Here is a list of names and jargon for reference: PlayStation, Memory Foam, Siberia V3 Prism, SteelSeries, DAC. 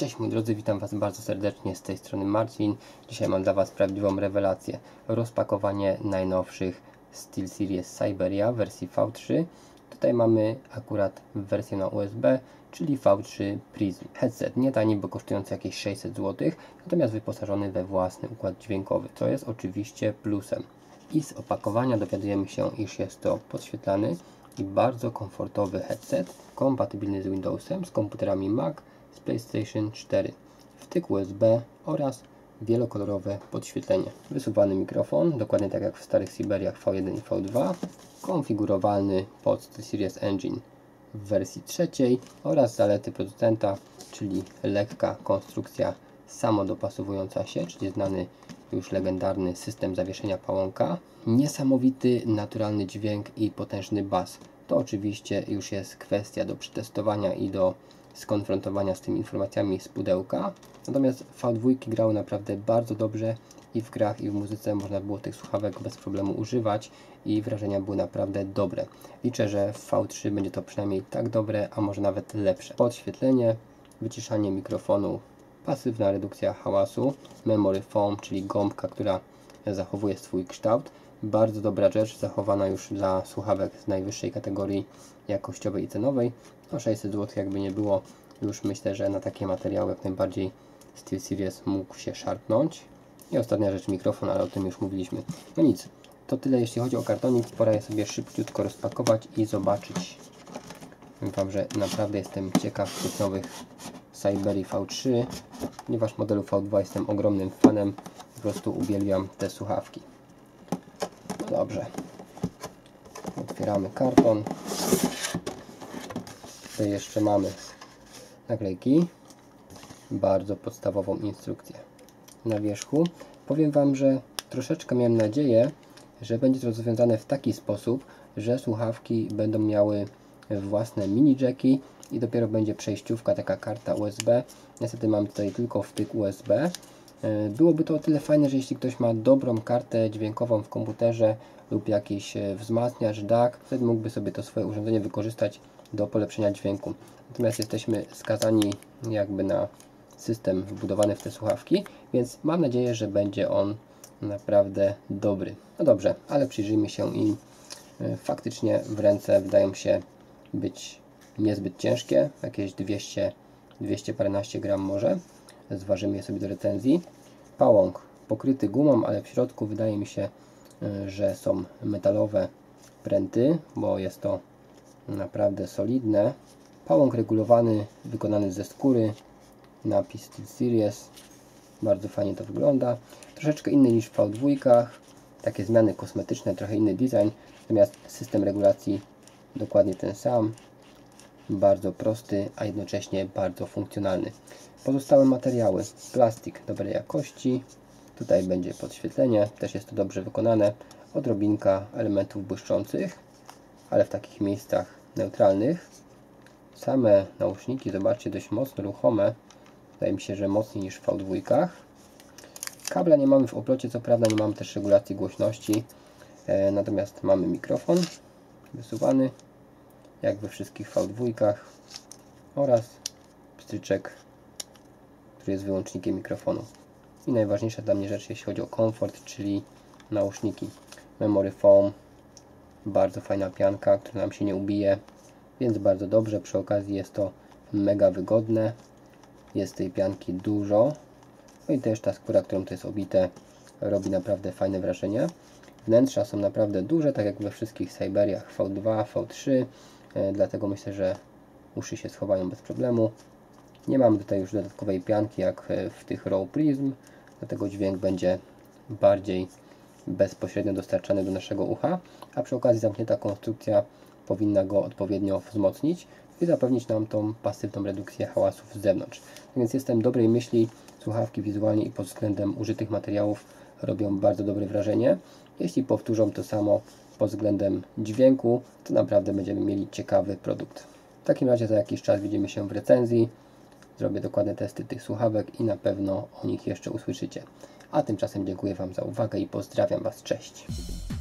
Cześć moi drodzy, witam Was bardzo serdecznie, z tej strony Marcin. Dzisiaj mam dla Was prawdziwą rewelację. Rozpakowanie najnowszych SteelSeries Siberia wersji V3. Tutaj mamy akurat wersję na USB, czyli V3 Prism. Headset nie tani, bo kosztujący jakieś 600 zł, natomiast wyposażony we własny układ dźwiękowy, co jest oczywiście plusem. I z opakowania dowiadujemy się, iż jest to podświetlany i bardzo komfortowy headset, kompatybilny z Windowsem, z komputerami Mac, z PlayStation 4, wtyk USB oraz wielokolorowe podświetlenie. Wysuwany mikrofon, dokładnie tak jak w starych Siberiach V1 i V2, konfigurowalny pod SteelSeries Engine w wersji trzeciej oraz zalety producenta, czyli lekka konstrukcja samodopasowująca się, czyli znany już legendarny system zawieszenia pałąka, niesamowity, naturalny dźwięk i potężny bas. To oczywiście już jest kwestia do przetestowania i do skonfrontowania z tymi informacjami z pudełka. Natomiast V2 grały naprawdę bardzo dobrze i w grach, i w muzyce można było tych słuchawek bez problemu używać i wrażenia były naprawdę dobre. Liczę, że w V3 będzie to przynajmniej tak dobre, a może nawet lepsze. Podświetlenie, wyciszanie mikrofonu, pasywna redukcja hałasu, Memory Foam, czyli gąbka, która zachowuje swój kształt. Bardzo dobra rzecz, zachowana już dla słuchawek z najwyższej kategorii jakościowej i cenowej. No 600 zł jakby nie było, już myślę, że na takie materiały jak najbardziej SteelSeries mógł się szarpnąć. I ostatnia rzecz, mikrofon, ale o tym już mówiliśmy. No nic, to tyle jeśli chodzi o kartonik, pora je sobie szybciutko rozpakować i zobaczyć. Powiem Wam, że naprawdę jestem ciekaw tych nowych Siberii V3, ponieważ modelu V2 jestem ogromnym fanem, po prostu uwielbiam te słuchawki. No dobrze, otwieramy karton. Tutaj jeszcze mamy naklejki, bardzo podstawową instrukcję na wierzchu. Powiem Wam, że troszeczkę miałem nadzieję, że będzie to rozwiązane w taki sposób, że słuchawki będą miały własne mini jacki i dopiero będzie przejściówka, taka karta USB. Niestety mam tutaj tylko wtyk USB. Byłoby to o tyle fajne, że jeśli ktoś ma dobrą kartę dźwiękową w komputerze lub jakiś wzmacniacz DAC, wtedy mógłby sobie to swoje urządzenie wykorzystać do polepszenia dźwięku. Natomiast jesteśmy skazani jakby na system wbudowany w te słuchawki, więc mam nadzieję, że będzie on naprawdę dobry. No dobrze, ale przyjrzyjmy się im. Faktycznie w ręce wydają się być niezbyt ciężkie, jakieś 200 paręnaście gram może. Zważymy je sobie do recenzji. Pałąk pokryty gumą, ale w środku wydaje mi się, że są metalowe pręty, bo jest to naprawdę solidne. Pałąk regulowany, wykonany ze skóry, napis SteelSeries, bardzo fajnie to wygląda. Troszeczkę inny niż w V2, takie zmiany kosmetyczne, trochę inny design, natomiast system regulacji dokładnie ten sam. Bardzo prosty, a jednocześnie bardzo funkcjonalny. Pozostałe materiały, plastik dobrej jakości, tutaj będzie podświetlenie, też jest to dobrze wykonane, odrobinka elementów błyszczących, ale w takich miejscach neutralnych. Same nauszniki, zobaczcie, dość mocno ruchome, wydaje mi się, że mocniej niż w V2. Kabla nie mamy w oplocie, co prawda nie mamy też regulacji głośności, natomiast mamy mikrofon wysuwany, jak we wszystkich V2, oraz pstryczek, który jest wyłącznikiem mikrofonu. I najważniejsza dla mnie rzecz, jeśli chodzi o komfort, czyli nauszniki. Memory Foam, bardzo fajna pianka, która nam się nie ubije, więc bardzo dobrze. Przy okazji jest to mega wygodne, jest tej pianki dużo. No i też ta skóra, którą to jest obite, robi naprawdę fajne wrażenie. Wnętrza są naprawdę duże, tak jak we wszystkich Siberiach V2, V3, dlatego myślę, że uszy się schowają bez problemu. Nie mamy tutaj już dodatkowej pianki jak w tych Row Prism, dlatego dźwięk będzie bardziej bezpośrednio dostarczany do naszego ucha, a przy okazji zamknięta konstrukcja powinna go odpowiednio wzmocnić i zapewnić nam tą pasywną redukcję hałasów z zewnątrz. Więc jestem dobrej myśli, słuchawki wizualnie i pod względem użytych materiałów robią bardzo dobre wrażenie. Jeśli powtórzą to samo pod względem dźwięku, to naprawdę będziemy mieli ciekawy produkt. W takim razie za jakiś czas widzimy się w recenzji. Zrobię dokładne testy tych słuchawek i na pewno o nich jeszcze usłyszycie. A tymczasem dziękuję Wam za uwagę i pozdrawiam Was. Cześć!